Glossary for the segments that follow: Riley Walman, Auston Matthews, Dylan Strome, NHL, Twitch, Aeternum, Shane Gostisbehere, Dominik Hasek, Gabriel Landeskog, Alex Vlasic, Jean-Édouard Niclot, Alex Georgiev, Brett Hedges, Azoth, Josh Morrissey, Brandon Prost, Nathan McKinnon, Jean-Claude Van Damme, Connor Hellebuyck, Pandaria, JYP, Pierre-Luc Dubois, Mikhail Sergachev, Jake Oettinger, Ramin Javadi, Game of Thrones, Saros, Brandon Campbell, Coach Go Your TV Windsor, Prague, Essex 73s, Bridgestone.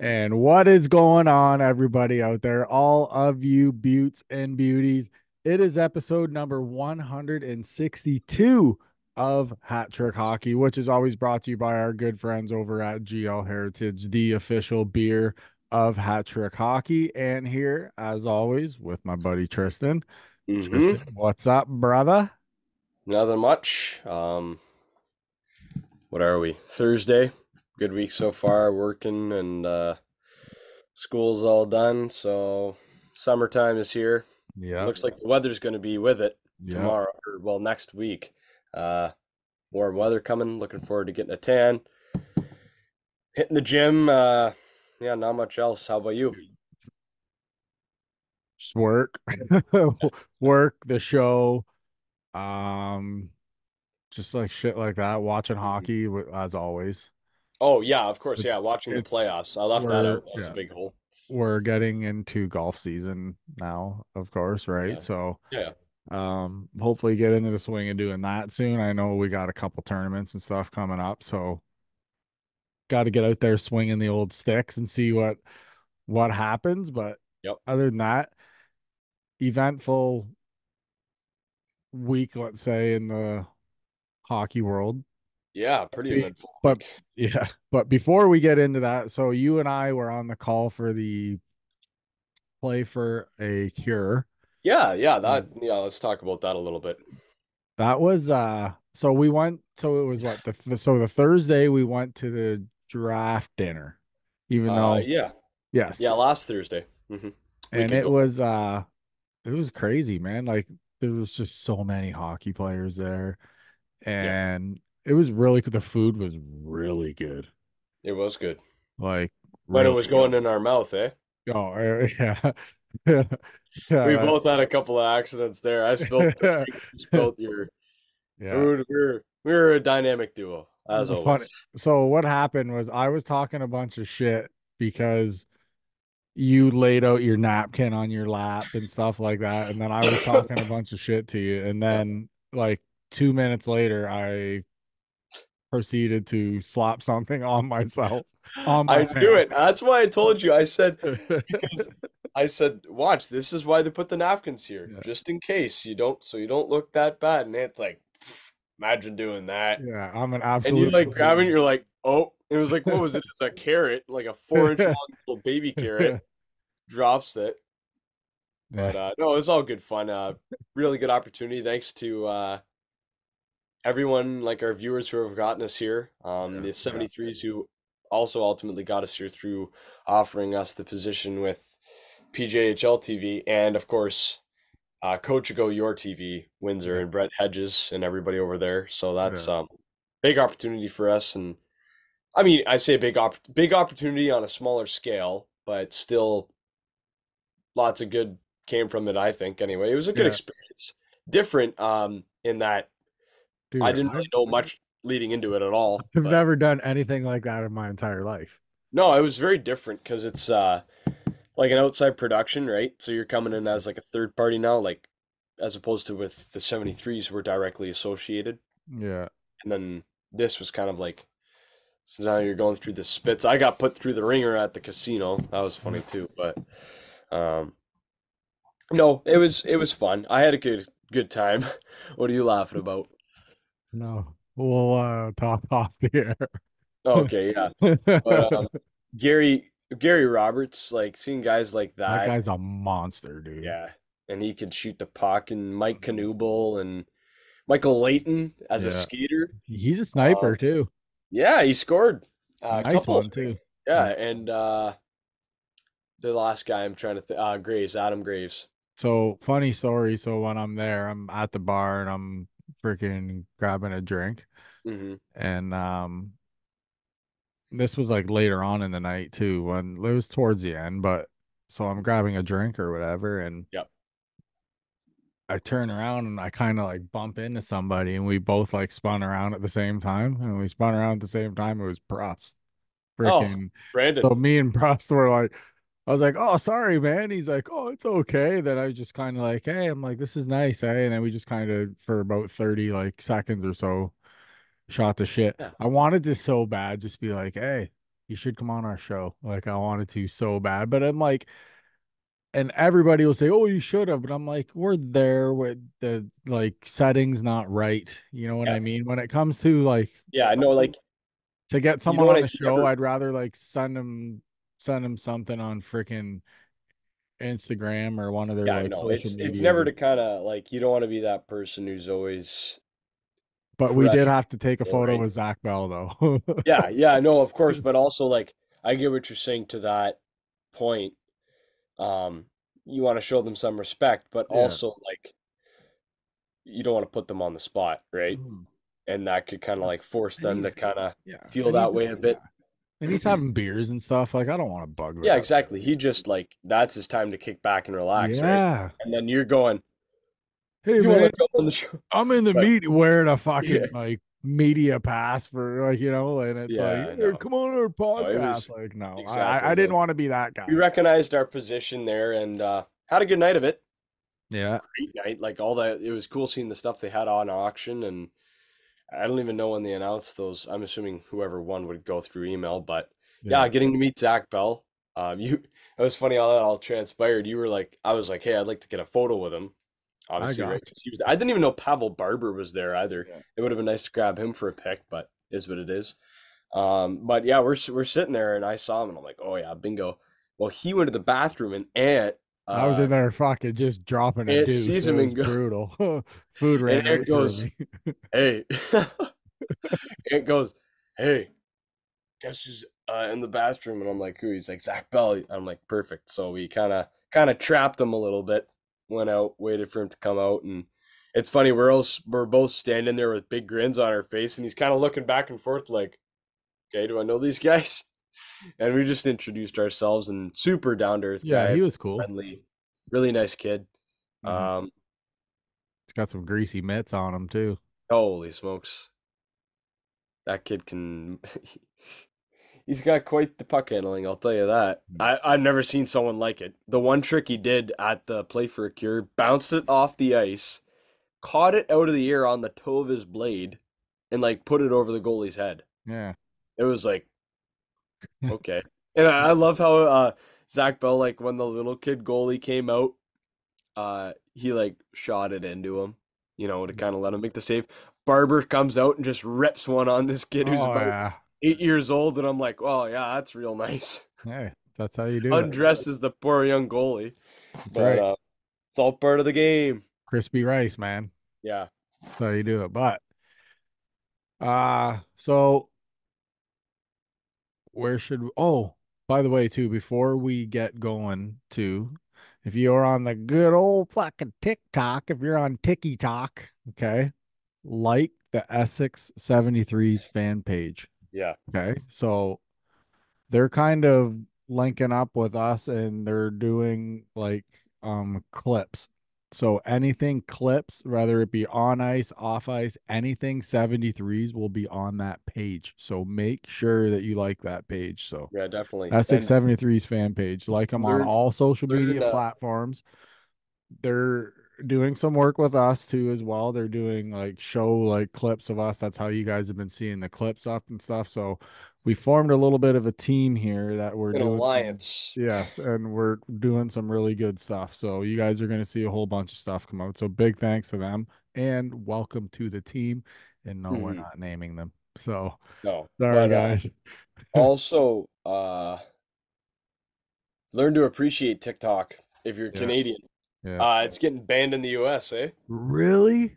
And what is going on, everybody out there, all of you beauts and beauties? It is episode number 162 of Hat Trick Hockey, which is always brought to you by our good friends over at GL Heritage, the official beer of Hat Trick Hockey. And here, as always, with my buddy Tristan. Tristan, what's up, brother? Nothing much. What are we? Thursday. Good week so far, working, and school's all done, so summertime is here. Yeah, looks like the weather's going to be with it tomorrow, or well, next week. Warm weather coming, looking forward to getting a tan, hitting the gym. Yeah, not much else. How about you? Just work. Work, the show, just like shit like that, watching hockey as always. Oh, yeah, of course. Yeah, watching the playoffs. I left that out. That's a big hole. We're getting into golf season now, of course, right? Yeah. So, yeah. Hopefully get into the swing of doing that soon. I know we got a couple tournaments and stuff coming up, so got to get out there swinging the old sticks and see what happens. But other than that, eventful week, let's say, in the hockey world. Yeah, pretty eventful. But before we get into that, so you and I were on the call for the play for a cure. Let's talk about that a little bit. That was the Thursday we went to the draft dinner, even though last Thursday. And it was crazy, man. Like, there was just so many hockey players there, and it was really good. The food was really good. It was good. Like, but really it was going in our mouth, eh? Oh, yeah. We both had a couple of accidents there. I spilled, spilled your food. We were a dynamic duo, as always. Funny. So what happened was I was talking a bunch of shit because you laid out your napkin on your lap and stuff like that. And then I was talking a bunch of shit to you. And then, like, 2 minutes later, I proceeded to slap something on myself. I knew it. That's why I told you. I said, watch, this is why they put the napkins here, just in case you don't look that bad. And it's like, imagine doing that. Yeah, I'm an absolute. And you like grabbing, you're like, oh, it was like, what was it? It's a carrot, like a 4-inch long little baby carrot. Drops it. But no, it's all good fun. Really good opportunity. Thanks to everyone, like our viewers who have gotten us here, the 73s who also ultimately got us here through offering us the position with PJHL TV, and of course, Coach Go Your TV Windsor and Brett Hedges and everybody over there. So that's big opportunity for us, and I mean, I say big opportunity on a smaller scale, but still, lots of good came from it. I think anyway, it was a good experience. Different in that. Dude, I didn't really know much leading into it at all. I've never done anything like that in my entire life. No, it was very different because it's like an outside production, right? So you're coming in as like a third party now, like as opposed to with the 73s, we're directly associated. Yeah. And then this was kind of like, so now you're going through the spits. I got put through the ringer at the casino. That was funny too. But no, it was fun. I had a good time. What are you laughing about? No, we'll talk off the air. Okay, yeah. But, Gary Roberts, like seeing guys like that. That guy's a monster, dude. Yeah, and he can shoot the puck. And Mike Knuble and Michael Layton as a skater. He's a sniper too. Yeah, he scored a nice one too. Yeah, and the last guy I'm trying to Graves, Adam Graves. So funny story. So when I'm there, I'm at the bar and I'm freaking grabbing a drink, and this was like later on in the night too, when it was towards the end, but so I'm grabbing a drink or whatever, and I turn around and I kind of like bump into somebody, and we both like spun around at the same time, it was Prost. Brandon. So me and Prost were like, I was like, oh, sorry, man. He's like, oh, it's okay. Then I was just kind of like, hey, I'm like, this is nice, eh? And then we just kind of, for about 30 like seconds or so, shot the shit. Yeah. I wanted to so bad just be like, hey, you should come on our show. Like, I wanted to so bad, but I'm like, and everybody will say, oh, you should have, but I'm like, we're there with the, like, settings not right. You know what I mean? When it comes to, like, I know, like, to get someone on the show, I'd rather, like, send them something on freaking Instagram or one of their like, social media. It's never to kind of, like, you don't want to be that person who's always. But we did have to take a photo with Zach Bell, though. I know, of course. But also, like, I get what you're saying to that point. You want to show them some respect, but also, like, you don't want to put them on the spot, right? Mm-hmm. And that could kind of, like, force them to kind of feel that way a bit. And he's having beers and stuff. Like, I don't want to bug them. Yeah, exactly. He just, like, that's his time to kick back and relax, right? And then you're going, hey, you man, go on the show? I'm in the meeting wearing a fucking, like, media pass for, like, you know, and it's like, hey, come on our podcast. I didn't want to be that guy. We recognized our position there and had a good night of it. Yeah, great night. Like, all that, it was cool seeing the stuff they had on auction, and I don't even know when they announced those. I'm assuming whoever won would go through email, but getting to meet Zach Bell. It was funny how that all transpired. You were like, I was like, hey, I'd like to get a photo with him. Obviously, right? I didn't even know Pavel Barber was there either. Yeah. It would have been nice to grab him for a pic, but is what it is. But yeah, we're sitting there, and I saw him, and I'm like, oh yeah, bingo. Well, he went to the bathroom, and Ant, I was in there fucking just dropping a deuce. Sees him and brutal. Food ran. And Ant goes, hey. Ant goes, hey, guess who's in the bathroom? And I'm like, who? He's like, Zach Bell. I'm like, perfect. So we kind of trapped him a little bit. Went out, waited for him to come out, and it's funny, we're both standing there with big grins on our face, and he's kind of looking back and forth like, okay, do I know these guys? And we just introduced ourselves, and super down-to-earth guy. He was cool, friendly, really nice kid. He's got some greasy mitts on him too. Holy smokes, that kid can he's got quite the puck handling, I'll tell you that. I've never seen someone like it. The one trick he did at the Play for a Cure, bounced it off the ice, caught it out of the air on the toe of his blade, and, like, put it over the goalie's head. Yeah. It was like, okay. And I love how Zach Bell, like, when the little kid goalie came out, he, like, shot it into him, you know, to kind of let him make the save. Barber comes out and just rips one on this kid who's about 8 years old, and I'm like, oh yeah, that's real nice. Hey, that's how you do it. Undresses the poor young goalie. But right. It's all part of the game. Crispy rice, man. Yeah. That's how you do it. But so where should we... Oh, by the way, too, before we get going too, if you're on the good old fucking TikTok, if you're on TikTok, okay, like the Essex 73s fan page. Yeah. Okay. So they're kind of linking up with us, and they're doing, like, clips. So anything clips, whether it be on ice, off ice, anything 73s will be on that page. So make sure that you like that page. So yeah, definitely. Essex 73s fan page. Like them on all social media platforms. They're doing some work with us too as well. They're doing, like, show, like, clips of us. That's how you guys have been seeing the clips up and stuff. So we formed a little bit of a team here that we're doing alliance. Yes, and we're doing some really good stuff. So you guys are going to see a whole bunch of stuff come out. So big thanks to them, and welcome to the team. And no, we're not naming them. So no, sorry guys. Also, learn to appreciate TikTok if you're Canadian. Yeah. It's getting banned in the US, eh? Really?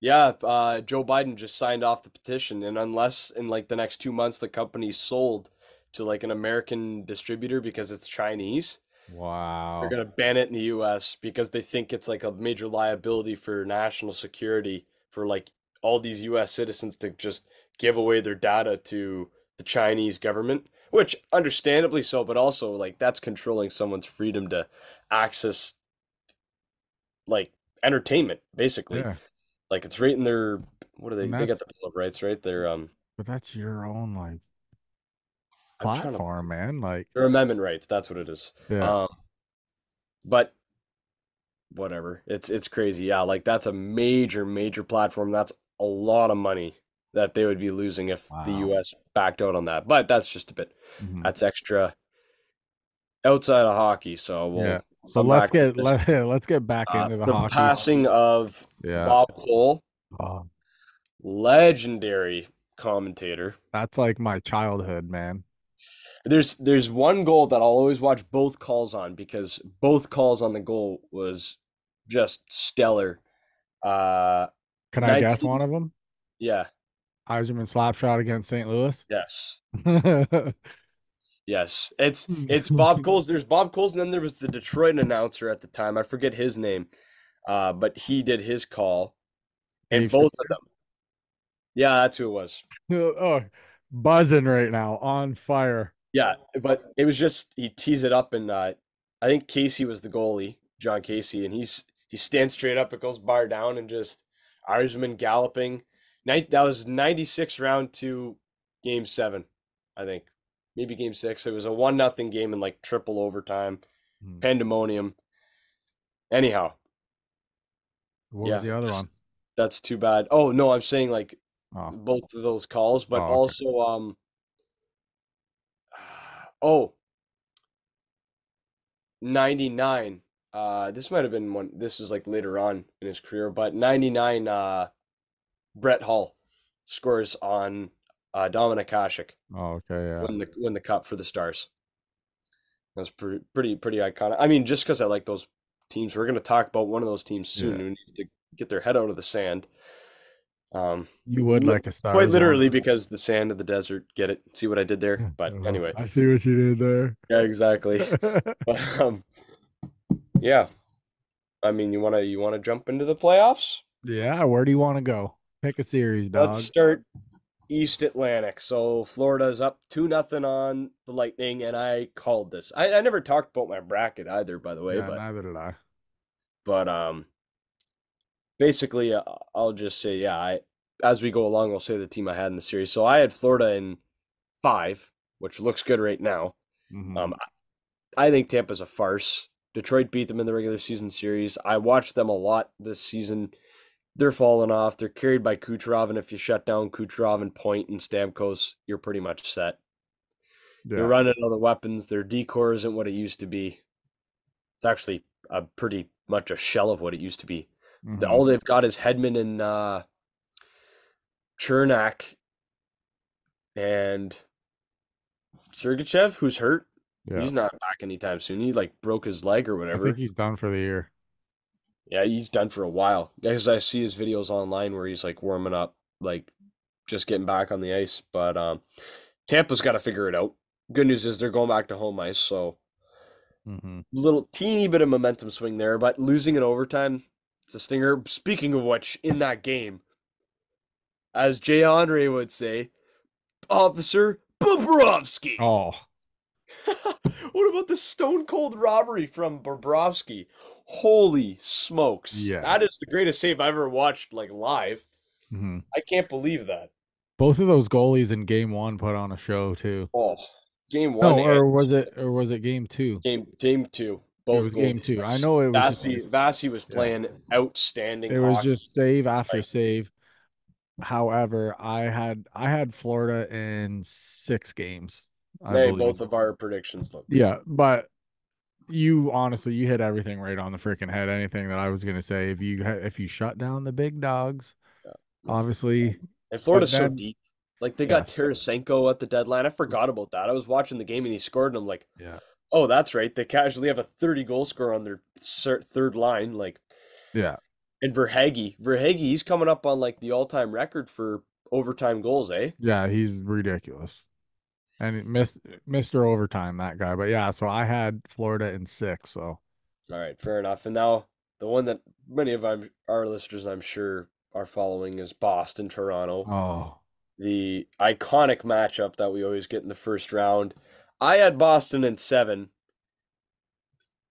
Yeah. Joe Biden just signed off the petition, and unless in, like, the next 2 months the company's sold to, like, an American distributor because it's Chinese, they're gonna ban it in the US because they think it's, like, a major liability for national security for, like, all these US citizens to just give away their data to the Chinese government. Which, understandably so, but also, like, that's controlling someone's freedom to access, like, entertainment, basically. Like, it's right in their, what are they got the Bill of Rights, right? They're but that's your own, like, platform, man. Like, your amendment rights, that's what it is. But whatever, it's crazy. Like, that's a major platform. That's a lot of money that they would be losing if the U.S. backed out on that. But that's just a bit, that's extra outside of hockey. So we'll so let's get back into the hockey. The passing of Bob Cole, legendary commentator. That's like my childhood, man. There's one goal that I'll always watch both calls on, because both calls on the goal was just stellar. Can I guess one of them? Yeah. Eiserman slap shot against St. Louis. Yes. Yes. It's Bob Coles. There's Bob Coles, and then there was the Detroit announcer at the time. I forget his name. But he did his call. And Dave both Schreiber. Of them. Yeah, that's who it was. Oh, buzzing right now, on fire. Yeah, but it was just, he tees it up, and I think Casey was the goalie, John Casey, and he stands straight up, it goes bar down, and just Eiserman galloping. That was 96 round to game 7, I think. Maybe game 6. It was a 1-0 game in like triple overtime. Pandemonium. Anyhow. What was the other one? That's too bad. Oh, no, I'm saying like both of those calls, but also oh, 99. This might have been one. This is like later on in his career, but 99. Brett Hall scores on Dominik Hasek. Oh, okay, yeah. Win the cup for the Stars. That's pretty iconic. I mean, just because I like those teams, we're going to talk about one of those teams soon who needs to get their head out of the sand. You would like a star, quite literally, because the sand of the desert. Get it? See what I did there? But anyway, I see what you did there. Yeah, exactly. But, yeah, I mean, you wanna jump into the playoffs? Yeah, where do you want to go? Pick a series, dog. Let's start East Atlantic. So Florida's up 2-0 on the Lightning, and I called this. I never talked about my bracket either, by the way. Yeah, but neither did I. But basically, I'll just say, as we go along, I'll say the team I had in the series. So I had Florida in 5, which looks good right now. I think Tampa's a farce. Detroit beat them in the regular season series. I watched them a lot this season. They're falling off. They're carried by Kucherov, and if you shut down Kucherov and Point and Stamkos, you're pretty much set. Yeah. They're running out of weapons. Their decor isn't what it used to be. It's actually pretty much a shell of what it used to be. All they've got is Hedman and Chernak and Sergachev, who's hurt. Yeah. He's not back anytime soon. He like broke his leg or whatever. I think he's done for the year. Yeah, he's done for a while. Because I see his videos online where he's like warming up, like just getting back on the ice. But Tampa's got to figure it out. Good news is they're going back to home ice, so little teeny bit of momentum swing there. But losing in overtime, it's a stinger. Speaking of which, in that game, as Jay Andre would say, Officer Bobrovsky. Oh. What about the stone cold robbery from Bobrovsky? Holy smokes. Yeah. That is the greatest save I've ever watched, like live. I can't believe that. Both of those goalies in game 1 put on a show too. Oh, game 1. No, or was it game 2? Game 2. Both it was game 2. I know it was Vasi was playing outstanding. It was just save after save. However, I had Florida in 6 games. They both of our predictions look good. Yeah, but you honestly, you hit everything right on the freaking head. Anything that I was gonna say, if you shut down the big dogs, obviously. And Florida's so deep. Like they got Tarasenko at the deadline. I forgot about that. I was watching the game and he scored, and I'm like, oh, that's right. They casually have a 30 goal scorer on their third line, like, And Verhaeghe, he's coming up on like the all time record for overtime goals, eh? Yeah, he's ridiculous. And Mr. Overtime, that guy. But yeah, so I had Florida in 6. So, all right, fair enough. And now the one that many of our listeners, I'm sure, are following is Boston, Toronto. Oh, the iconic matchup that we always get in the first round. I had Boston in 7.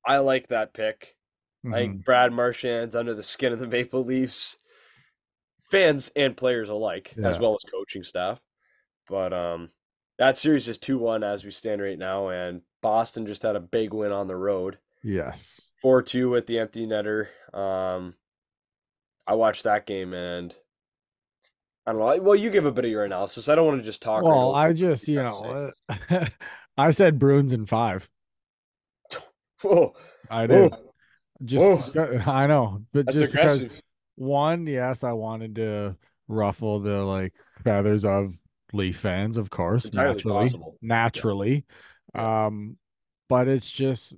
I like that pick. I think Brad Marchand's under the skin of the Maple Leafs, fans and players alike, as well as coaching staff. But that series is 2-1 as we stand right now, and Boston just had a big win on the road. Yes. 4-2 with the empty netter. I watched that game, and I don't know. Well, you give a bit of your analysis. I don't want to just talk. Well, I just, you know, I said Bruins in 5. Whoa. I did. Whoa. Just, whoa. I know. But that's just aggressive. Because, one, yes, I wanted to ruffle the, like, feathers of Leaf fans, of course. Entirely naturally. Yeah. But it's just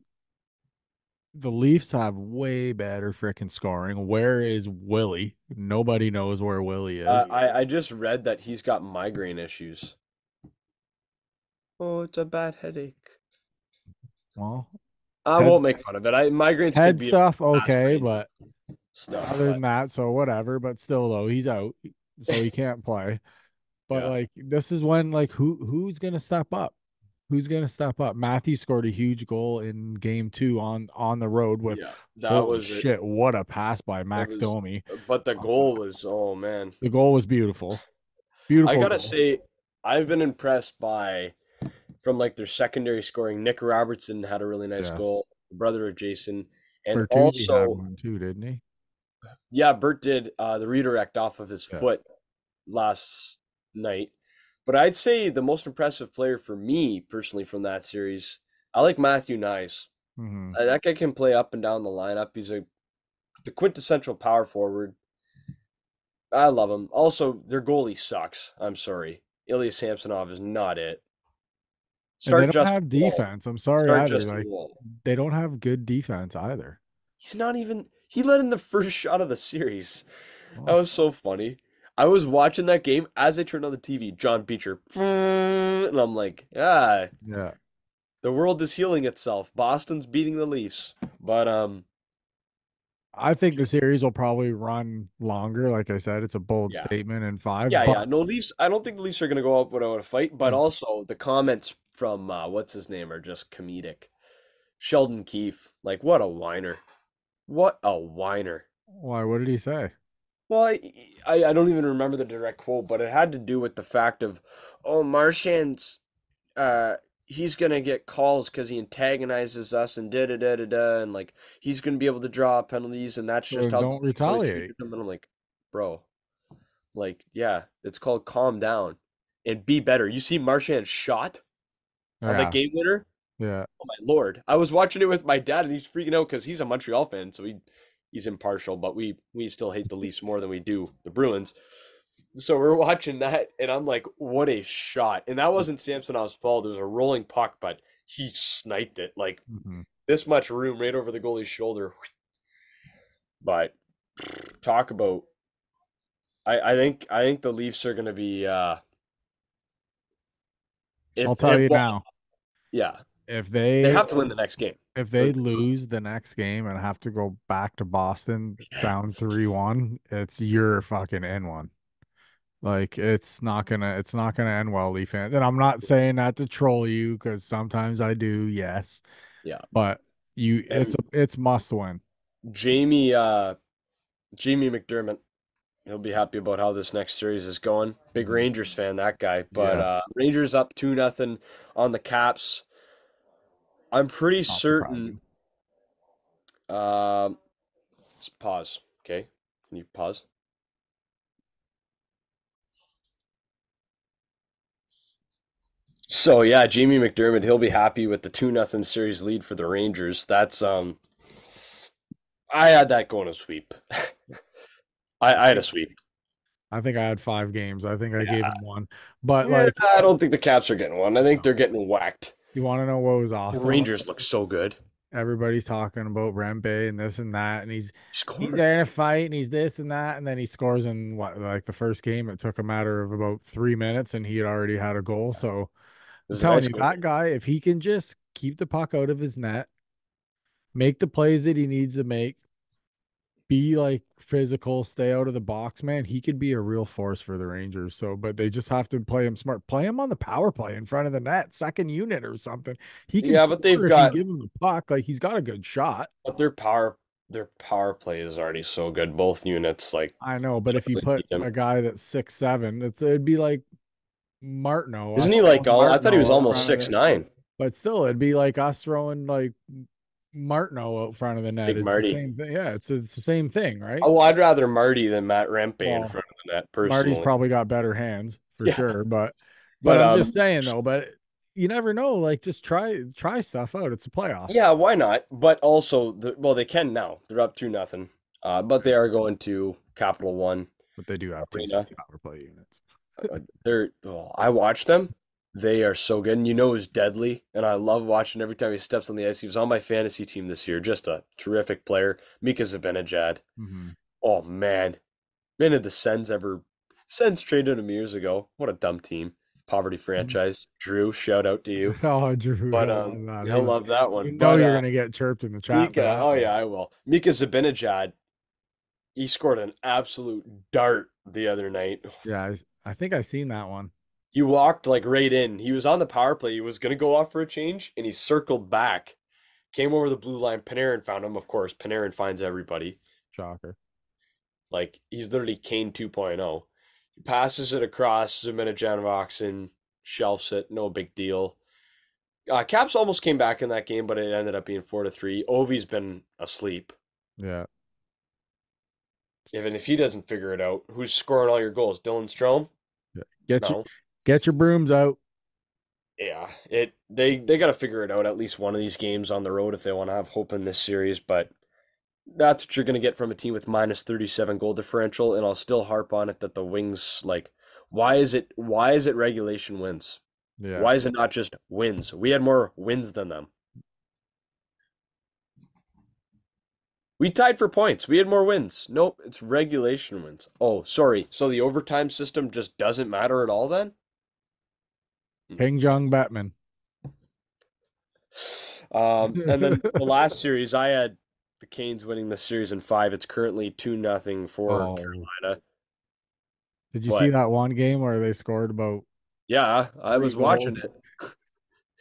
the Leafs have way better freaking scoring. Where is Willie? Nobody knows where Willie is. I just read that he's got migraine issues. Oh, it's a bad headache. Well, I won't make fun of it. Migraines head could be stuff, okay, but stuff other than that, so whatever. But still, though, he's out, so he can't play. But yeah, like, this is when, like, who's gonna step up? Who's gonna step up? Matthews scored a huge goal in Game 2 on the road with that was shit. What a pass by Max Domi! But the goal was, oh man, the goal was beautiful. Beautiful. I gotta say, I've been impressed by from like their secondary scoring. Nick Robertson had a really nice goal, brother of Jason, and Bertucci also had one too, didn't he? Yeah, Bert did the redirect off of his foot last night. But I'd say the most impressive player for me personally from that series, I like Matthew Nice. Mm-hmm. That guy can play up and down the lineup. He's the quintessential power forward. I love him. Also, their goalie sucks. I'm sorry. Ilya Samsonov is not it. Start and they don't have defense. I'm sorry either. Like, they don't have good defense either. He's not even – he let in the first shot of the series. Oh. That was so funny. I was watching that game as I turned on the TV, John Beecher, and I'm like, yeah, the world is healing itself. Boston's beating the Leafs, but I think the series will probably run longer. Like I said, it's a bold statement in 5. Yeah, no Leafs. I don't think the Leafs are going to go up without a fight. But also the comments from what's his name are just comedic. Sheldon Keefe, like, what a whiner! What a whiner! Why? What did he say? Well, I don't even remember the direct quote, but it had to do with the fact of, oh, Marchand's, he's going to get calls because he antagonizes us and da-da-da-da-da, and, like, he's going to be able to draw penalties, and that's just how... Don't retaliate. And I'm like, bro, like, yeah, it's called calm down and be better. You see Marchand's shot on the game winner? Yeah. Oh, my Lord. I was watching it with my dad, and he's freaking out because he's a Montreal fan, so he's impartial, but we still hate the Leafs more than we do the Bruins. So we're watching that, and I'm like, what a shot. And that wasn't Samsonov's fault. It was a rolling puck, but he sniped it. Like, this much room right over the goalie's shoulder. But talk about – I think the Leafs are going to be I'll tell you now. Yeah. If they have to win the next game. If they lose the next game and have to go back to Boston down 3-1, it's your fucking end one. Like, it's not gonna end well, Leaf fans. And I'm not saying that to troll you, because sometimes I do, yes. Yeah. But it's must win. Jamie McDermott, he'll be happy about how this next series is going. Big Rangers fan, that guy. But Rangers up 2-0 on the Caps. I'm pretty certain. Let's pause. Okay. Can you pause? So, yeah, Jamie McDermott, he'll be happy with the 2-0 series lead for the Rangers. That's, I had that going to sweep. I had a sweep. I think I had 5 games. I think I gave him one. But, like, I don't think the Caps are getting one. I think they're getting whacked. You want to know what was awesome? The Rangers look so good. Everybody's talking about Rempe and this and that, and he's there in a fight, and he's this and that, and then he scores in the first game. It took a matter of about 3 minutes, and he had already had a goal. So I'm telling you, that guy, if he can just keep the puck out of his net, make the plays that he needs to make, be like physical, stay out of the box, man, he could be a real force for the Rangers. So, but they just have to play him smart. Play him on the power play in front of the net, second unit or something. He can but they've got, give him the puck. Like, he's got a good shot. But their power play is already so good. Both units, like, I know, but if you put a guy that's 6'7", it'd be like Martineau. Isn't he like Martineau? I thought he was almost 6'9". But still, it'd be like us throwing like Martineau out front of the net. It's the same thing. Yeah, it's the same thing, right? Oh, I'd rather Marty than Matt Rempe in front of that personally. Marty's probably got better hands for sure, but I'm just saying though, but you never know. Like, just try stuff out. It's a playoff. Yeah, why not? But also, they can now. They're up 2-0, but they are going to Capital One. But they do have to power play units. I watched them. They are so good, and he's deadly, and I love watching every time he steps on the ice. He was on my fantasy team this year. Just a terrific player. Mika Zibanejad. Mm-hmm. Oh, man. Man, did the Sens traded him years ago. What a dumb team. Poverty franchise. Mm-hmm. Drew, shout out to you. Oh, Drew. But he'll love that one. You're going to get chirped in the chat. Mika, I will. Mika Zibanejad, he scored an absolute dart the other night. Yeah, I think I've seen that one. He walked right in. He was on the power play. He was going to go off for a change, and he circled back, came over the blue line. Panarin found him. Of course, Panarin finds everybody. Shocker. He's literally Kane 2.0. He passes it across. Zibanejad walks in, shelves it. No big deal. Caps almost came back in that game, but it ended up being 4-3. Ovi's been asleep. Yeah. Even if he doesn't figure it out, who's scoring all your goals? Dylan Strome? Yeah. Get your brooms out. Yeah, they got to figure it out at least one of these games on the road if they want to have hope in this series. But that's what you're going to get from a team with minus 37 goal differential. And I'll still harp on it that the Wings, why is it regulation wins? Yeah. Why is it not just wins? We had more wins than them. We tied for points. We had more wins. Nope, it's regulation wins. Oh, sorry. So the overtime system just doesn't matter at all then? Ping Jong Batman. And then the last series, I had the Canes winning the series in 5. It's currently 2-0 for Carolina. Did you see that one game where they scored about? Yeah, I was watching it.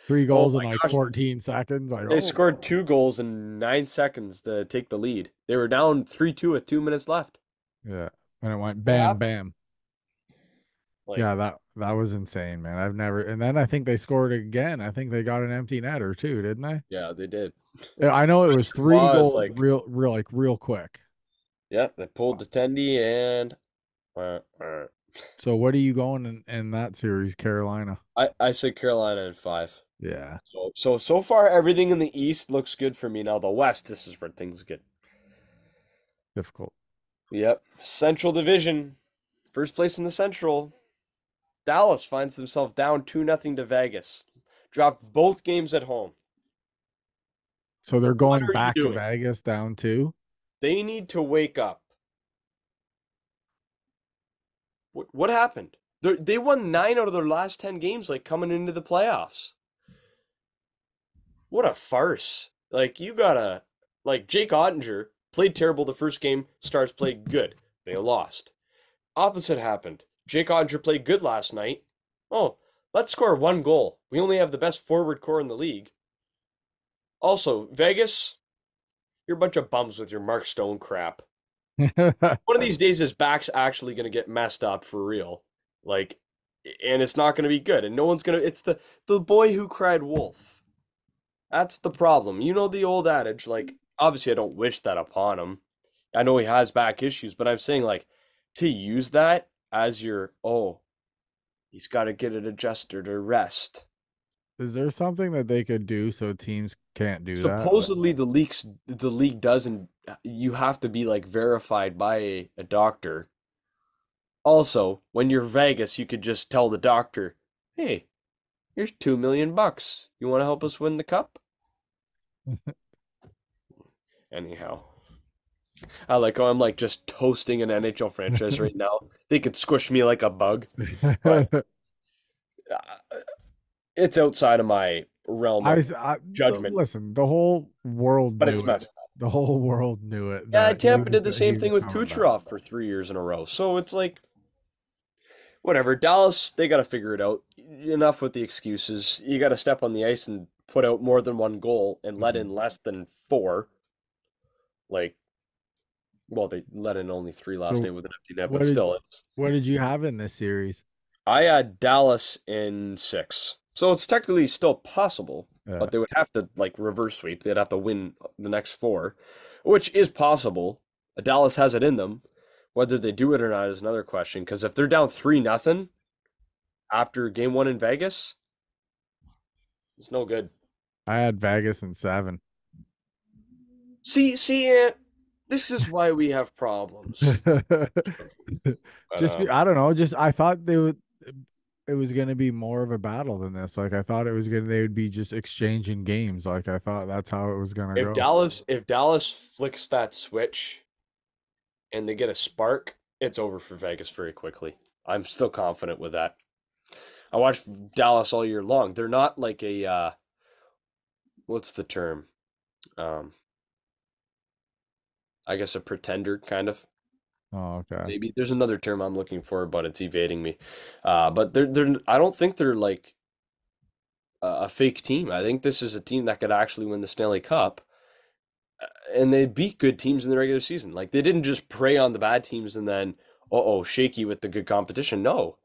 3 goals in 14 seconds. They scored 2 goals in 9 seconds to take the lead. They were down 3-2 with 2 minutes left. Yeah, and it went bam, bam. That was insane, man. And then I think they scored again. I think they got an empty netter too, didn't they? Yeah, they did. I know it was 3 goals real quick. Yeah, they pulled the tendy and so what are you going in that series, Carolina? I said Carolina in 5. Yeah. So far everything in the East looks good for me. Now the West, this is where things get difficult. Yep. Central Division. First place in the Central. Dallas finds themselves down 2-0 to Vegas. Dropped both games at home. So they're going back to Vegas down 2? They need to wake up. What happened? They won 9 out of their last 10 games, coming into the playoffs. What a farce. Jake Oettinger played terrible the first game. Stars played good. They lost. Opposite happened. Jake Oettinger played good last night. Oh, let's score 1 goal. We only have the best forward core in the league. Also, Vegas, you're a bunch of bums with your Mark Stone crap. One of these days, his back's actually going to get messed up for real. And it's not going to be good. And no one's going to... It's the boy who cried wolf. That's the problem. The old adage, obviously I don't wish that upon him. I know he has back issues, but I'm saying, to use that as your, he's got to get an adjuster to rest. Is there something that they could do so teams can't do that? Supposedly the league doesn't. You have to be verified by a doctor. Also, when you're Vegas, you could just tell the doctor, "Hey, here's $2 million. You want to help us win the cup?" Anyhow. I I'm just toasting an NHL franchise right now. They could squish me like a bug. But it's outside of my realm of judgment. Listen, the whole world knew it. The whole world knew it. Yeah, Tampa did the same thing with Kucherov for 3 years in a row. So it's whatever. Dallas, they got to figure it out. Enough with the excuses. You got to step on the ice and put out more than 1 goal and let in less than 4. Well, they let in only 3 last night with an empty net, but still. What did you have in this series? I had Dallas in 6. So it's technically still possible, but they would have to, reverse sweep. They'd have to win the next 4, which is possible. Dallas has it in them. Whether they do it or not is another question, because if they're down 3-0 after game one in Vegas, it's no good. I had Vegas in 7. See, Ant, this is why we have problems. I don't know. I thought they would. It was going to be more of a battle than this. Like, I thought it was they would be just exchanging games. Like, I thought that's how it was going to go. If Dallas flicks that switch and they get a spark, it's over for Vegas very quickly. I'm still confident with that. I watched Dallas all year long. They're not like a, what's the term? I guess a pretender kind of. Oh, okay. Maybe there's another term I'm looking for, but it's evading me. But they're I don't think they're like a fake team. I think this is a team that could actually win the Stanley Cup, and they beat good teams in the regular season. Like, they didn't just prey on the bad teams and then shaky with the good competition. No,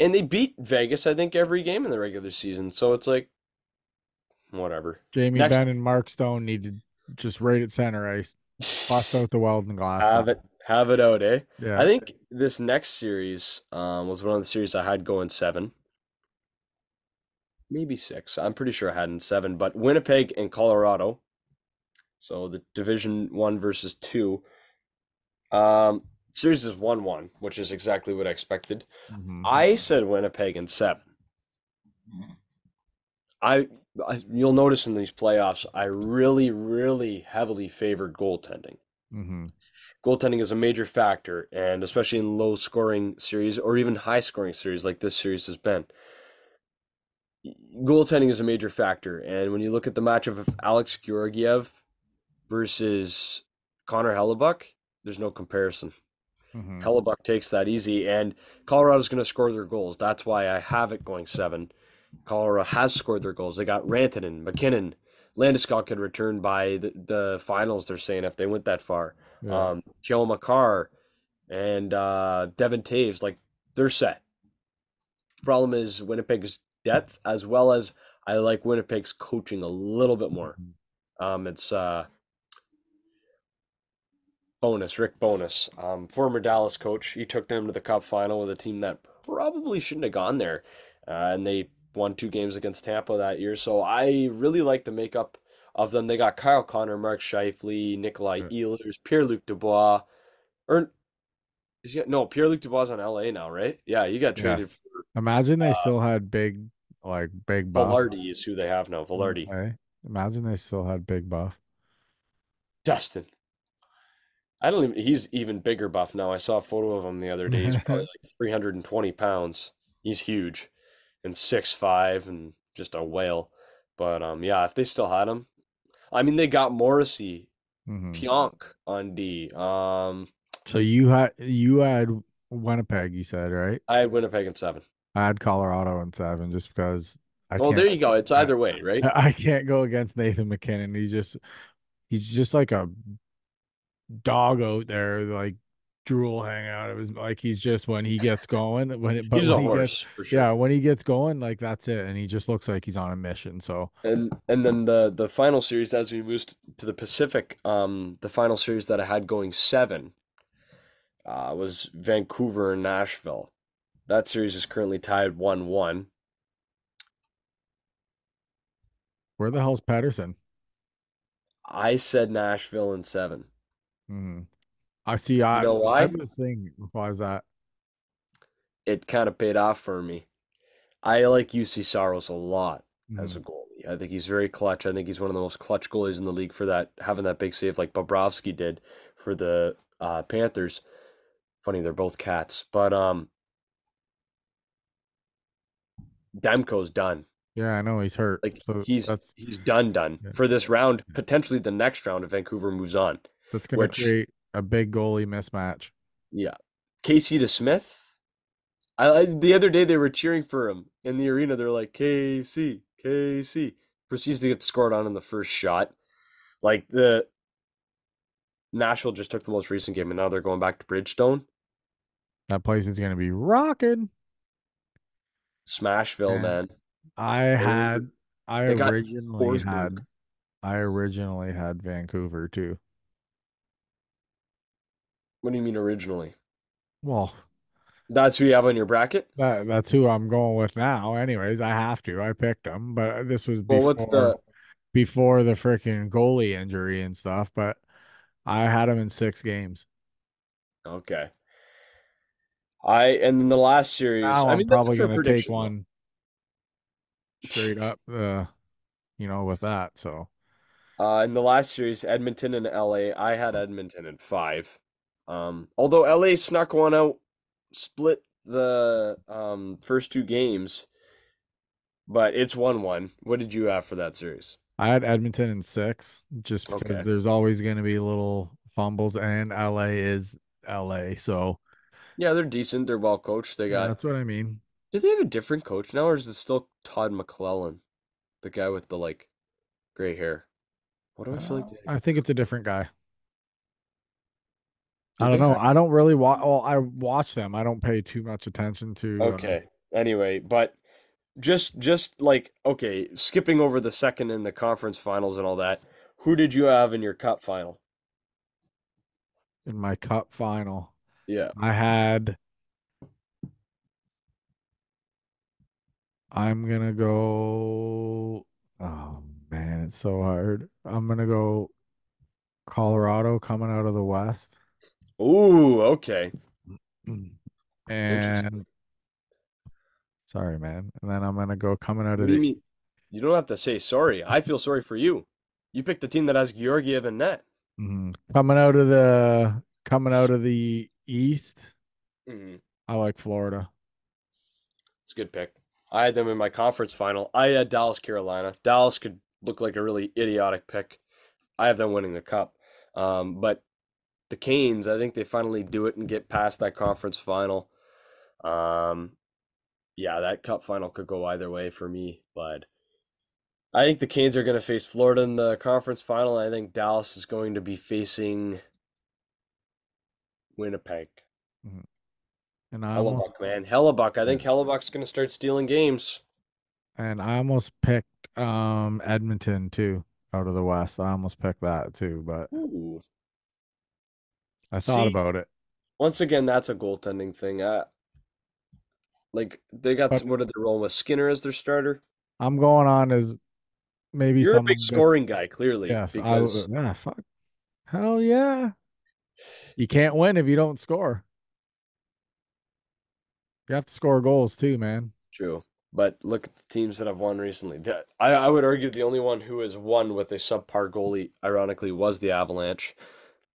and they beat Vegas, I think, every game in the regular season. So it's like, whatever. Jamie Benn and Mark Stone need to just right at center ice. Bust out the welding glasses. Have it out, eh? Yeah. I think this next series was one of the series I had going 7. Maybe 6. I'm pretty sure I had in 7, but Winnipeg and Colorado. So the Division 1 versus 2. Series is 1-1, which is exactly what I expected. Mm-hmm. I said Winnipeg in 7. You'll notice in these playoffs, I really, really heavily favored goaltending. Mm-hmm. Goaltending is a major factor, and especially in low-scoring series or even high-scoring series like this series has been. Goaltending is a major factor, and when you look at the matchup of Alex Georgiev versus Connor Hellebuyck, there's no comparison. Mm-hmm. Hellebuyck takes that easy, and Colorado's going to score their goals. That's why I have it going 7. Colorado has scored their goals. They got Rantanen, McKinnon, Landeskog could return by the finals, they're saying, if they went that far. Yeah. Kale McCarr and Devin Taves, like, they're set. The problem is Winnipeg's depth, as well as I like Winnipeg's coaching a little bit more. It's Rick Bowness, former Dallas coach. He took them to the Cup final with a team that probably shouldn't have gone there, and they won 2 games against Tampa that year. So I really like the makeup of them. They got Kyle Connor, Mark Scheifele, Nikolai Ehlers, Pierre-Luc Dubois. Pierre-Luc Dubois on LA now, right? Yeah, he got traded. Yes. Imagine they still had big buff. Velarde is who they have now. Velarde. Okay. Imagine they still had big buff. Dustin. He's even bigger buff now. I saw a photo of him the other day. He's probably like 320 pounds. He's huge. And 6'5" and just a whale. But yeah, if they still had him, I mean, they got Morrissey, Pionk on D. So you had Winnipeg, you said, right? I had Winnipeg in 7. I had Colorado in 7, just because. Well, there you go. It's either way, right? I can't go against Nathan McKinnon. He's just like a dog out there, like drool hanging out. It was like, he's just, when he gets going, when he gets going, like, that's it, and he just looks like he's on a mission. So and then the final series, as we moved to the Pacific, the final series that I had going 7 was Vancouver and Nashville. That series is currently tied 1-1. Where the hell's Patterson? I said Nashville in 7. I see. I know why. I was thinking, why is that? It kind of paid off for me. I like UC Saros a lot as a goalie. I think he's very clutch. I think he's one of the most clutch goalies in the league for that, having that big save like Bobrovsky did for the Panthers. Funny, they're both cats, but Demko's done. Yeah, I know he's hurt. Like, so he's done for this round. Potentially the next round if Vancouver moves on. That's going to create a big goalie mismatch. Yeah. KC to Smith. The other day they were cheering for him in the arena. They're like, KC, KC. Proceeds to get scored on in the first shot. Like, the Nashville just took the most recent game, and now they're going back to Bridgestone. That place is going to be rocking. Smashville, man. I originally had Vancouver too. What do you mean originally? Well, that's who you have on your bracket? That's who I'm going with now. Anyways, I have to. I picked him, but this was before, well, before the freaking goalie injury and stuff, but I had him in 6 games. Okay. And then the last series, now I mean, I'm probably going to take one straight up, with that. So, in the last series, Edmonton and LA, I had Edmonton in 5. Although LA snuck one out, split the first 2 games, but it's 1-1. What did you have for that series? I had Edmonton in 6, just because there's always going to be little fumbles, and LA is LA. So, yeah, they're decent. They're well coached. They got. Yeah, that's what I mean. Do they have a different coach now, or is it still Todd McClellan, the guy with the gray hair? What do I feel like? I think it's a different guy. I don't know. I don't really watch. Well, I watch them. I don't pay too much attention to. Okay. Anyway, but skipping over the second in the conference finals and all that. Who did you have in your cup final? In my cup final, yeah, I had. I'm gonna go. Oh man, it's so hard. I'm gonna go. Colorado coming out of the West. Ooh, okay. And sorry, man. And then I'm gonna go coming out of the. You don't have to say sorry. I feel sorry for you. You picked the team that has Georgiev in net. Mm-hmm. Coming out of the East. Mm-hmm. I like Florida. It's a good pick. I had them in my conference final. I had Dallas, Carolina. Dallas could look like a really idiotic pick. I have them winning the cup, but. The Canes, I think they finally do it and get past that conference final. Yeah, that cup final could go either way for me, but I think the Canes are going to face Florida in the conference final. I think Dallas is going to be facing Winnipeg. Mm-hmm. And Hellebuyck. I think Hellebuck's going to start stealing games. And I almost picked Edmonton too out of the West. I almost picked that too, but. Ooh. I thought about it. Once again, that's a goaltending thing. They got what are they rolling with? Skinner as their starter? I'm going on as maybe you're a big scoring guy, clearly. Yes, fuck. Hell yeah. You can't win if you don't score. You have to score goals too, man. True. But look at the teams that have won recently. I would argue the only one who has won with a subpar goalie, ironically, was the Avalanche.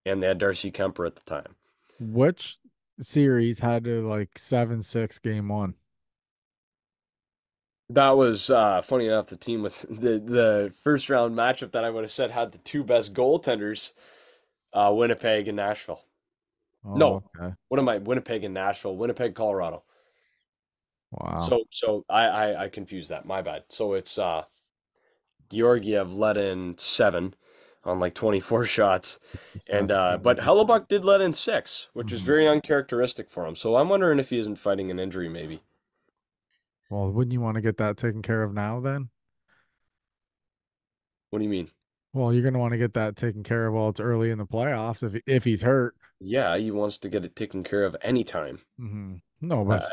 And they had Darcy Kemper at the time. Which series had to 7-6 game one? That was funny enough. The team with the first round matchup that I would have said had the 2 best goaltenders, Winnipeg and Nashville. Oh, no, okay. What am I? Winnipeg and Nashville. Winnipeg, Colorado. Wow. So I confused that. My bad. So it's Georgiev let in 7. On 24 shots. And but Hellebuyck did let in 6, which is very uncharacteristic for him. So I'm wondering if he isn't fighting an injury maybe. Well, wouldn't you want to get that taken care of now then? What do you mean? Well, you're going to want to get that taken care of while it's early in the playoffs if he's hurt. Yeah, he wants to get it taken care of anytime. Mm-hmm. No, but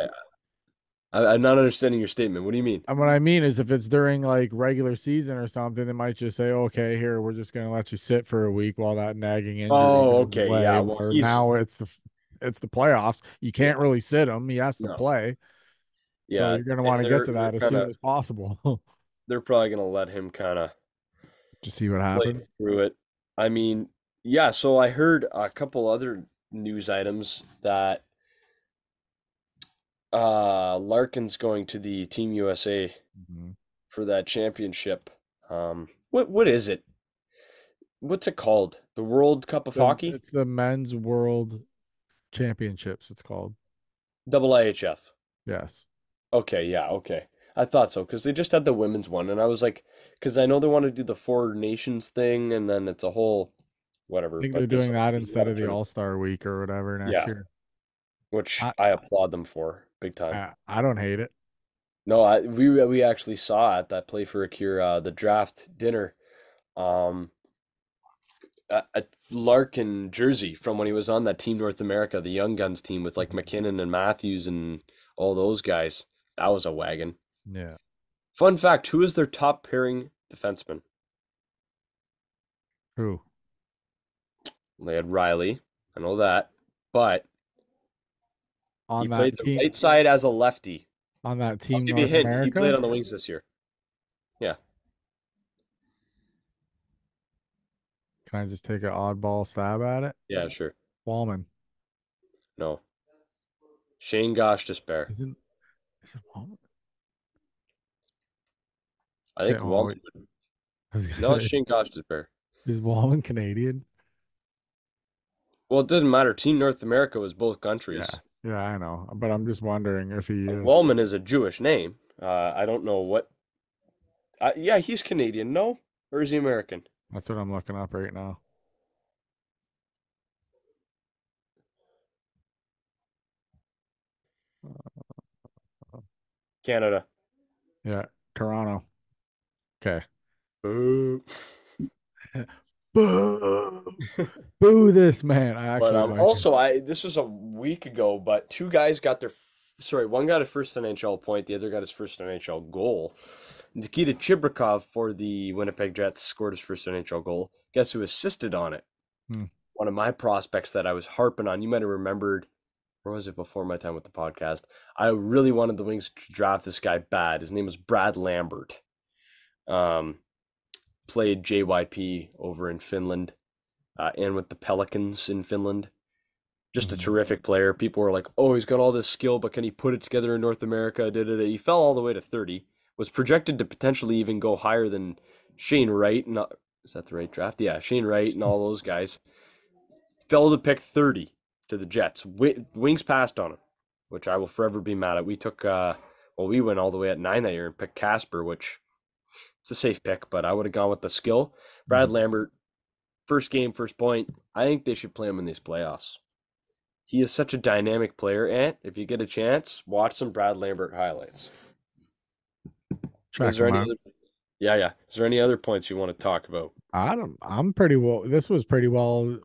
I'm not understanding your statement. What do you mean? And what I mean is if it's during regular season or something, they might just say, okay, here, we're just going to let you sit for a week while that nagging injury. Oh, okay. Away. Yeah. Well, now it's the playoffs. You can't really sit him. He has to play. Yeah. So you're going to want to get to that as soon as possible. They're probably going to let him kind of just see what happens through it. I mean, yeah. So I heard a couple other news items that, Larkin's going to the Team USA for that championship. What is it? What's it called? The World Cup of Hockey? It's the Men's World Championships, it's called. IIHF. Yes. Okay, yeah, okay. I thought so, because they just had the women's one, and I was because I know they want to do the 4 nations thing, and then it's a whole whatever. I think they're doing that instead of the All-Star Week or whatever next year. Which I applaud them for big time. I don't hate it. No, we actually saw at that Play for Akira the draft dinner. a Larkin jersey from when he was on that Team North America, the Young Guns team with like McKinnon and Matthews and all those guys. That was a wagon. Yeah. Fun fact, who is their top pairing defenseman? Who? They had Riley. I know that. But on he that played team, the right side as a lefty. On that team, North America? He played on the wings this year. Yeah. Can I just take an oddball stab at it? Yeah, sure. Walman. No. Shane Gostisbehere. Is it Walman? I think Walman. No, it's Shane Gostisbehere. Is Walman Canadian? Well, it didn't matter. Team North America was both countries. Yeah, I know. But I'm just wondering if he is. Walman is a Jewish name. I don't know what. Yeah, he's Canadian, no? Or is he American? That's what I'm looking up right now. Canada. Yeah, Toronto. Okay. Boo. Boo. Boo this man. I actually this was a week ago, but two guys got their one got his first NHL point, the other got his first NHL goal. Nikita Chibrikov for the Winnipeg Jets scored his first NHL goal. Guess who assisted on it? One of my prospects that I was harping on. You might have remembered, or was it before my time with the podcast? I really wanted the Wings to draft this guy bad. His name was Brad Lambert. Played JYP over in Finland and with the Pelicans in Finland. Just a terrific player. People were like, oh, he's got all this skill, but can he put it together in North America? He fell all the way to 30. Was projected to potentially even go higher than Shane Wright. Is that the right draft? Yeah, Shane Wright and all those guys. Fell to pick 30 to the Jets. Wings passed on him, which I will forever be mad at. We took, we went all the way at 9 that year and picked Casper, which it's a safe pick, but I would have gone with the skill. Brad Lambert, first game, first point. I think they should play him in these playoffs. He is such a dynamic player, and if you get a chance, watch some Brad Lambert highlights. Is there any other, is there any other points you want to talk about? I'm pretty well. This was pretty well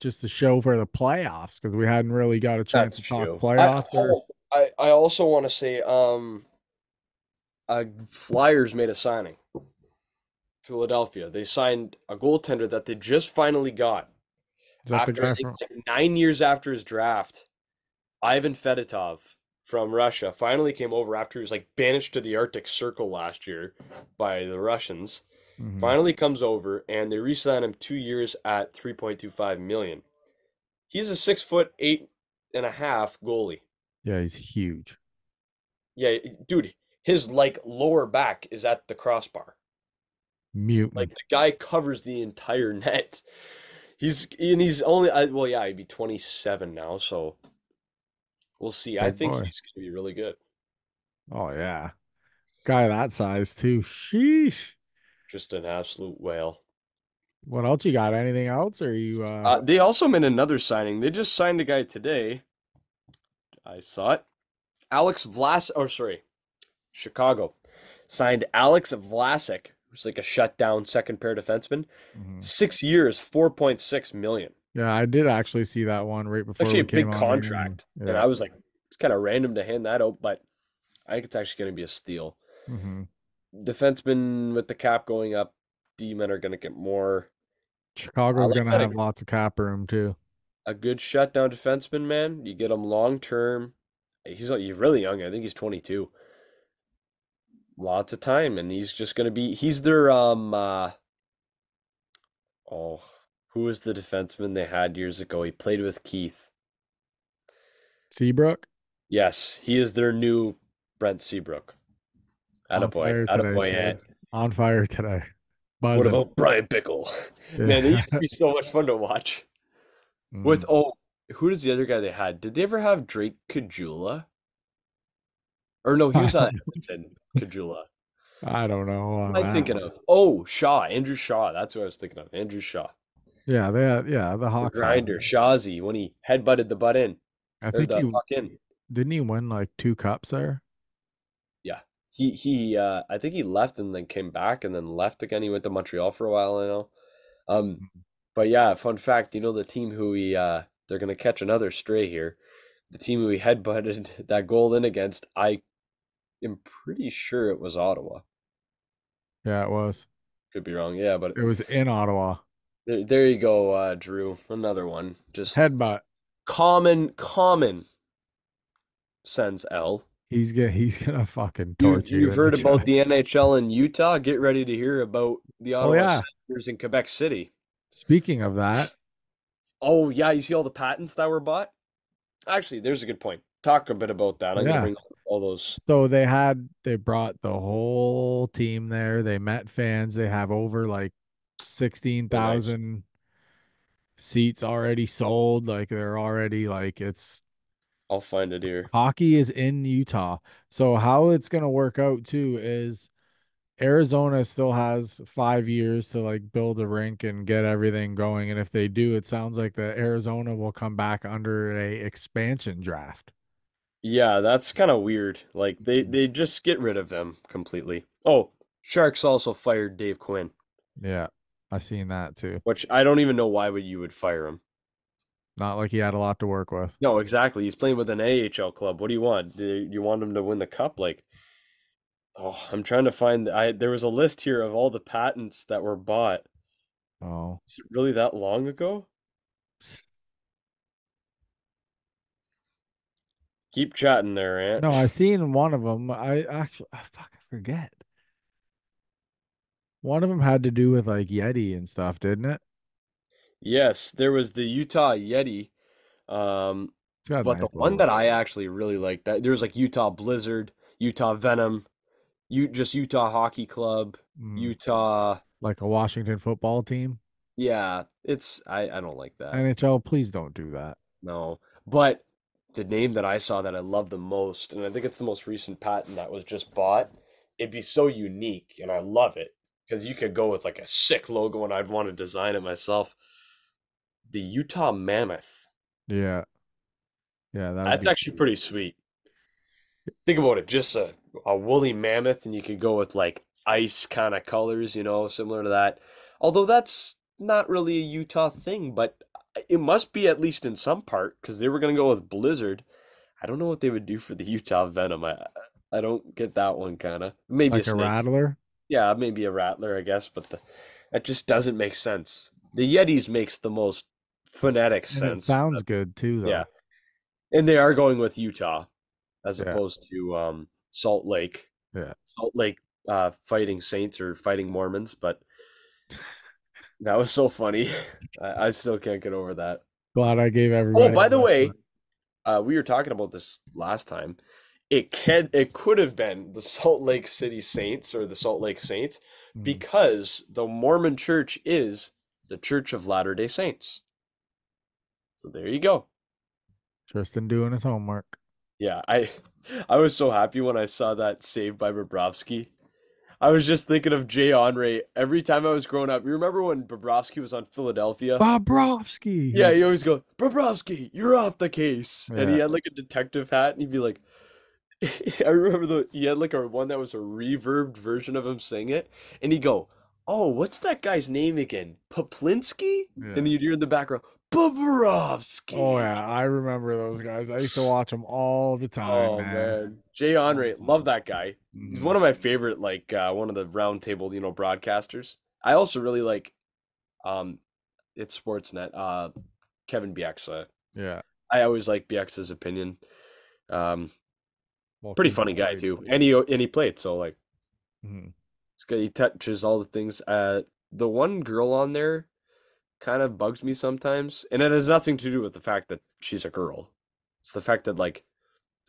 just the show for the playoffs because we hadn't really got a chance to talk playoffs. I also want to say, Flyers made a signing. Philadelphia. They signed a goaltender that they just finally got. Is that the guy from 9 years after his draft? Ivan Fedotov from Russia finally came over after he was like banished to the Arctic Circle last year by the Russians. Finally comes over and they re-signed him 2 years at $3.25 million. He's a 6'8.5" goalie. Yeah, he's huge. Yeah, dude, his like lower back is at the crossbar. Mute. Like the guy covers the entire net. He's only he'd be 27 now, so we'll see. Good I think he's going to be really good. Oh, yeah. Guy that size, too. Sheesh. Just an absolute whale. What else you got? Anything else? Or you? They also made another signing. They just signed a guy today. I saw it. Chicago signed Alex Vlasic, who's like a shutdown second pair defenseman. 6 years, $4.6 million. Yeah, I did actually see that one right before. Actually, a big contract, and I was like, it's kind of random to hand that out, but I think it's actually going to be a steal. Defenseman with the cap going up, D-men are going to get more. Chicago's going to have lots of cap room too. A good shutdown defenseman, man. You get him long term. He's really young. I think he's 22. Lots of time, and he's just going to be. He's their Who was the defenseman they had years ago? He played with Keith. Seabrook? Yes, he is their new Brent Seabrook. Attaboy. On fire today. Buzzing. What about Brian Bickle? Yeah. Man, it used to be so much fun to watch. With who is the other guy they had? Did they ever have Drake Kajula? Or no, he was on Edmonton. Kajula. I don't know. What am I thinking of? Oh, Shaw. Andrew Shaw. That's what I was thinking of. Andrew Shaw. Yeah, they had, the Hawks. The grinder, Shawzy, when he headbutted the butt in. I think didn't he win like two cups there? Yeah. He I think he left and then came back and then left again. He went to Montreal for a while, But yeah, fun fact, you know, the team who we, they're going to catch another stray here. The team we headbutted that goal in against, I am pretty sure it was Ottawa. Yeah, it was. Could be wrong. Yeah, but it was in Ottawa. There you go, Drew. Another one. Just headbutt. Common sense, L. He's gonna fucking torture you. You've heard about the NHL in Utah. Get ready to hear about the Ottawa Senators in Quebec City. Speaking of that. Oh, yeah. You see all the patents that were bought? Actually, there's a good point. Talk a bit about that. I'm going to bring up all those. So they brought the whole team there. They met fans. They have over like 16,000 seats already sold. Like they're already like it's. I'll find it here. Hockey is in Utah. So how it's going to work out too is Arizona still has 5 years to like build a rink and get everything going. And if they do, it sounds like the Arizona will come back under a expansion draft. Yeah, that's kind of weird. Like they just get rid of them completely. Oh, Sharks also fired Dave Quinn. Yeah, I seen that too. Which I don't even know why you would fire him. Not like he had a lot to work with. No, exactly. He's playing with an AHL club. What do you want? Do you want him to win the cup? Like, oh, I'm trying to find. There was a list here of all the patents that were bought. Oh, is it really that long ago? Keep chatting there, Ant. No, I seen one of them. I forget. One of them had to do with like Yeti and stuff, didn't it? Yes, there was the Utah Yeti. But nice the one that I actually really liked, that there was like Utah Blizzard, Utah Venom. Utah Hockey Club, Utah, like a Washington football team. Yeah, it's I don't like that. NHL, please don't do that. No, but the name that I saw that I love the most, and I think it's the most recent patent that was just bought. It'd be so unique, and I love it because you could go with like a sick logo, and I'd want to design it myself. The Utah Mammoth. Yeah, that's actually pretty sweet. Think about it, just a woolly mammoth, and you could go with like ice kind of colors, you know, similar to that. Although that's not really a Utah thing, but it must be at least in some part because they were going to go with Blizzard. I don't know what they would do for the Utah Venom. I don't get that one kind of. Maybe like a rattler? Yeah, maybe a rattler, I guess, but that just doesn't make sense. The Yetis makes the most phonetic sense. It sounds good too, though. Yeah. And they are going with Utah. As opposed to Salt Lake. Yeah. Salt Lake fighting saints or fighting Mormons. But that was so funny. I still can't get over that. Glad I gave everybody. Oh, by the way, we were talking about this last time. It could have been the Salt Lake City Saints or the Salt Lake Saints because the Mormon church is the Church of Latter-day Saints. So there you go. Tristan doing his homework. Yeah, I was so happy when I saw that save by Bobrovsky. I was just thinking of Jay Onray every time I was growing up. You remember when Bobrovsky was on Philadelphia? Bobrovsky. Yeah, you always go, Bobrovsky, you're off the case. Yeah. And he had like a detective hat and he'd be like, I remember he had like one that was a reverbed version of him saying it. And he'd go, oh, what's that guy's name again? Poplinski? Yeah. And you'd hear in the background, Bobrovsky. Oh yeah, I remember those guys. I used to watch them all the time. Oh man, Jay Onray, love that guy. He's one of my favorite, like one of the roundtable, you know, broadcasters. I also really like, it's Sportsnet. Kevin Bieksa. Yeah, I always like Bieksa's opinion. Pretty funny guy too, and he played so like. He touches all the things. The one girl on there kind of bugs me sometimes, and it has nothing to do with the fact that she's a girl. It's the fact that like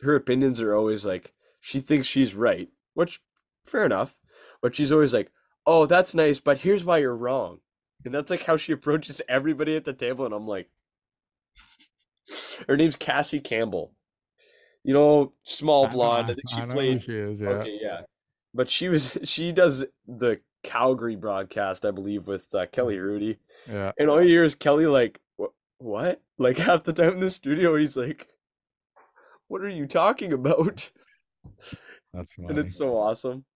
her opinions are always like she thinks she's right, which fair enough, but she's always like, oh, that's nice, but here's why you're wrong. And that's like how she approaches everybody at the table, and I'm like, her name's Cassie Campbell, you know, small blonde. I think she played, she is, yeah. Okay, yeah, but she does the Calgary broadcast, I believe, with Kelly Rudy. Yeah. And all you hear is Kelly like, what? Like half the time in the studio, he's like, what are you talking about? That's funny. And it's so awesome.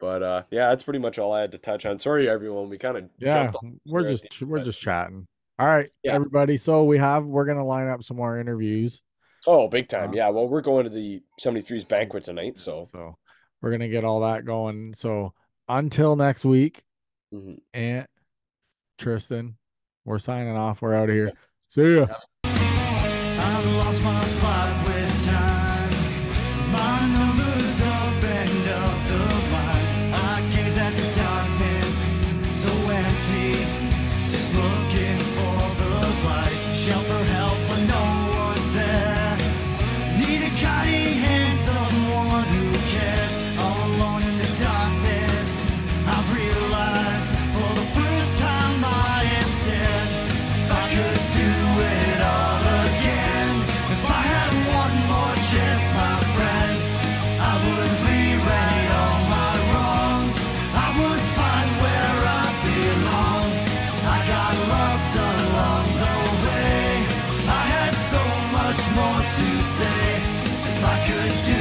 But yeah, that's pretty much all I had to touch on. Sorry, everyone. We kind of jumped off we're just chatting. All right, everybody. So we're gonna line up some more interviews. Oh, big time. Yeah. Well, we're going to the 73s banquet tonight, so we're gonna get all that going. So until next week, and Tristan, we're signing off. We're out of here. See ya. I've lost my fight with time. My numbers up and up the line. I gaze at the darkness, so empty, just looking for the light. Shout for help, but no one's there. Need a guiding hand, someone who cares. All alone in the darkness, I've realized for the first time I am scared. If I could do it all again. If I had one more chance, my friend, I would rewrite all my wrongs. I would find where I belong. I got lost along the way. I had so much more to say. If I could do